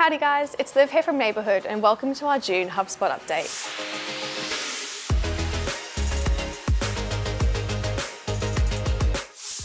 Howdy guys, it's Liv here from Neighbourhood and welcome to our June HubSpot update.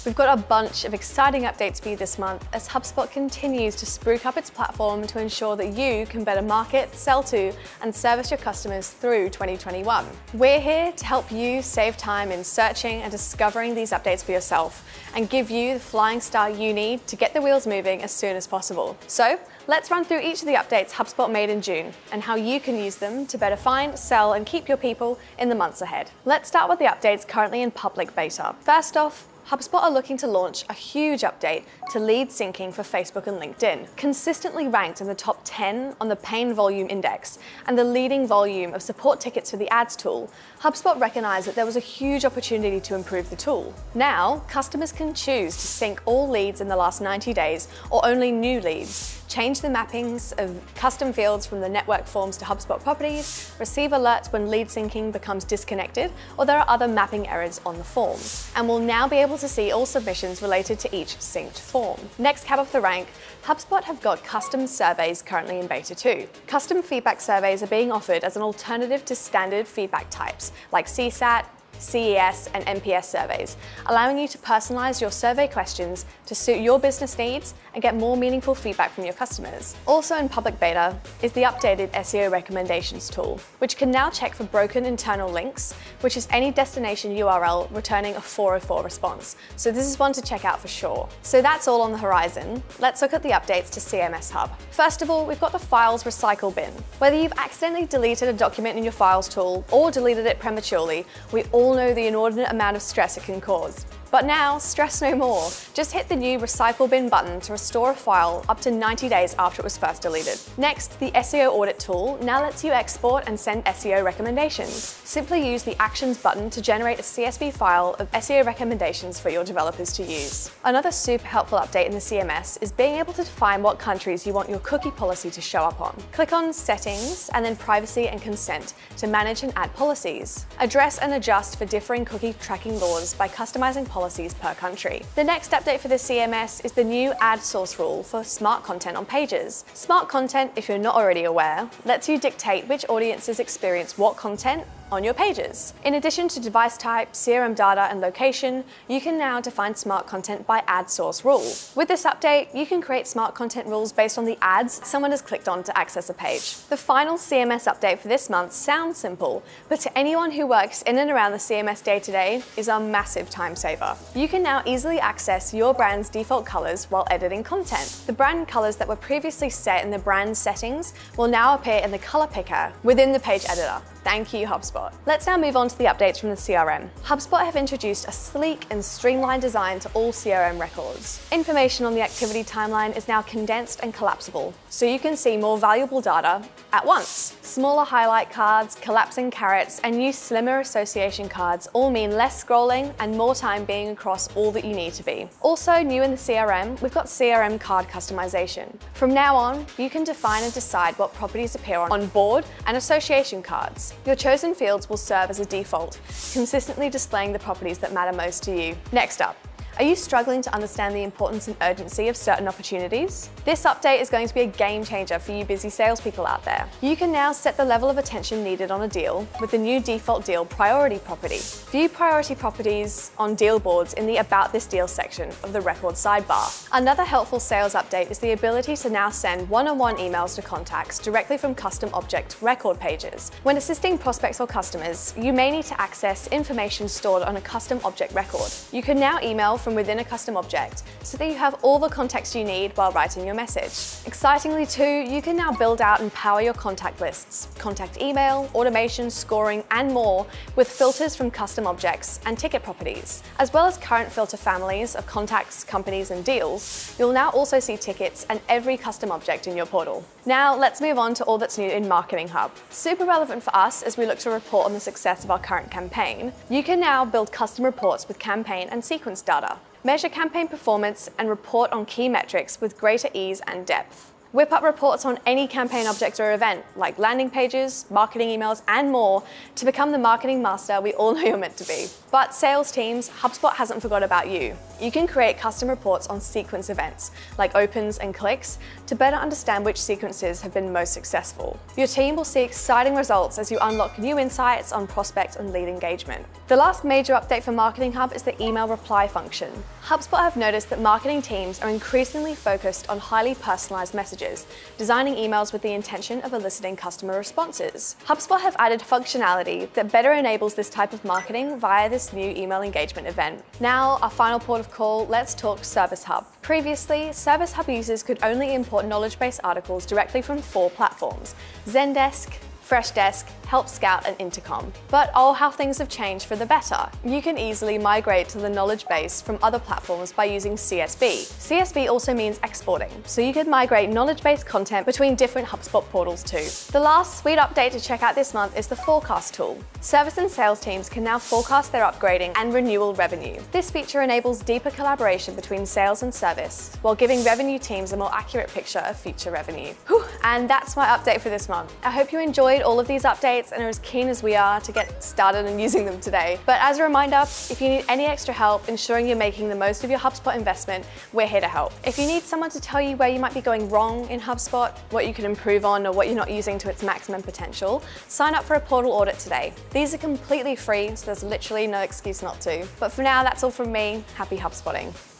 We've got a bunch of exciting updates for you this month as HubSpot continues to spruik up its platform to ensure that you can better market, sell to, and service your customers through 2021. We're here to help you save time in searching and discovering these updates for yourself and give you the flying start you need to get the wheels moving as soon as possible. So let's run through each of the updates HubSpot made in June and how you can use them to better find, sell, and keep your people in the months ahead. Let's start with the updates currently in public beta. First off, HubSpot are looking to launch a huge update to lead syncing for Facebook and LinkedIn, consistently ranked in the top 10 on the Pain Volume Index and the leading volume of support tickets for the ads tool. HubSpot recognized that there was a huge opportunity to improve the tool. Now, customers can choose to sync all leads in the last 90 days or only new leads, change the mappings of custom fields from the network forms to HubSpot properties, receive alerts when lead syncing becomes disconnected or there are other mapping errors on the forms, and will now be able to see all submissions related to each synced form. Next cab off the rank, HubSpot have got custom surveys currently in beta 2. Custom feedback surveys are being offered as an alternative to standard feedback types like CSAT, CES, and NPS surveys, allowing you to personalize your survey questions to suit your business needs and get more meaningful feedback from your customers. Also in public beta is the updated SEO recommendations tool, which can now check for broken internal links, which is any destination URL returning a 404 response. So this is one to check out for sure. So that's all on the horizon. Let's look at the updates to CMS Hub. First of all, we've got the files recycle bin. Whether you've accidentally deleted a document in your files tool or deleted it prematurely, we all know the inordinate amount of stress it can cause. But now, stress no more. Just hit the new Recycle Bin button to restore a file up to 90 days after it was first deleted. Next, the SEO Audit tool now lets you export and send SEO recommendations. Simply use the Actions button to generate a CSV file of SEO recommendations for your developers to use. Another super helpful update in the CMS is being able to define what countries you want your cookie policy to show up on. Click on Settings and then Privacy and Consent to manage and add policies. Address and adjust for differing cookie tracking laws by customizing policies per country. The next update for the CMS is the new ad source rule for smart content on pages. Smart content, if you're not already aware, lets you dictate which audiences experience what content on your pages. In addition to device type, CRM data, and location, you can now define smart content by ad source rule. With this update, you can create smart content rules based on the ads someone has clicked on to access a page. The final CMS update for this month sounds simple, but to anyone who works in and around the CMS day-to-day is a massive time saver. You can now easily access your brand's default colors while editing content. The brand colors that were previously set in the brand settings will now appear in the color picker within the page editor. Thank you, HubSpot. Let's now move on to the updates from the CRM. HubSpot have introduced a sleek and streamlined design to all CRM records. Information on the activity timeline is now condensed and collapsible, so you can see more valuable data at once. Smaller highlight cards, collapsing carrots, and new slimmer association cards all mean less scrolling and more time being across all that you need to be. Also new in the CRM, we've got CRM card customization. From now on, you can define and decide what properties appear on board and association cards. Your chosen fields will serve as a default, consistently displaying the properties that matter most to you. Next up, are you struggling to understand the importance and urgency of certain opportunities? This update is going to be a game changer for you busy salespeople out there. You can now set the level of attention needed on a deal with the new default deal priority property. View priority properties on deal boards in the About This Deal section of the record sidebar. Another helpful sales update is the ability to now send one-on-one emails to contacts directly from custom object record pages. When assisting prospects or customers, you may need to access information stored on a custom object record. You can now email from within a custom object so that you have all the context you need while writing your message. Excitingly too, you can now build out and power your contact lists, contact email, automation, scoring, and more with filters from custom objects and ticket properties. As well as current filter families of contacts, companies, and deals, you'll now also see tickets and every custom object in your portal. Now let's move on to all that's new in Marketing Hub. Super relevant for us as we look to report on the success of our current campaign. You can now build custom reports with campaign and sequence data. Measure campaign performance and report on key metrics with greater ease and depth. Whip up reports on any campaign object or event, like landing pages, marketing emails, and more, to become the marketing master we all know you're meant to be. But sales teams, HubSpot hasn't forgot about you. You can create custom reports on sequence events, like opens and clicks, to better understand which sequences have been most successful. Your team will see exciting results as you unlock new insights on prospect and lead engagement. The last major update for Marketing Hub is the email reply function. HubSpot have noticed that marketing teams are increasingly focused on highly personalized messages, designing emails with the intention of eliciting customer responses. HubSpot have added functionality that better enables this type of marketing via this new email engagement event. Now, our final port of call, let's talk Service Hub. Previously, Service Hub users could only import knowledge base articles directly from 4 platforms: Zendesk, Freshdesk, Help Scout, and Intercom. But oh, how things have changed for the better. You can easily migrate to the knowledge base from other platforms by using CSV. CSV also means exporting, so you could migrate knowledge-based content between different HubSpot portals too. The last sweet update to check out this month is the forecast tool. Service and sales teams can now forecast their upgrading and renewal revenue. This feature enables deeper collaboration between sales and service, while giving revenue teams a more accurate picture of future revenue. Whew, and that's my update for this month. I hope you enjoyed all of these updates and are as keen as we are to get started and using them today. But as a reminder, if you need any extra help ensuring you're making the most of your HubSpot investment, we're here to help. If you need someone to tell you where you might be going wrong in HubSpot, what you can improve on, or what you're not using to its maximum potential, sign up for a portal audit today. These are completely free, so there's literally no excuse not to. But for now, that's all from me. Happy HubSpotting.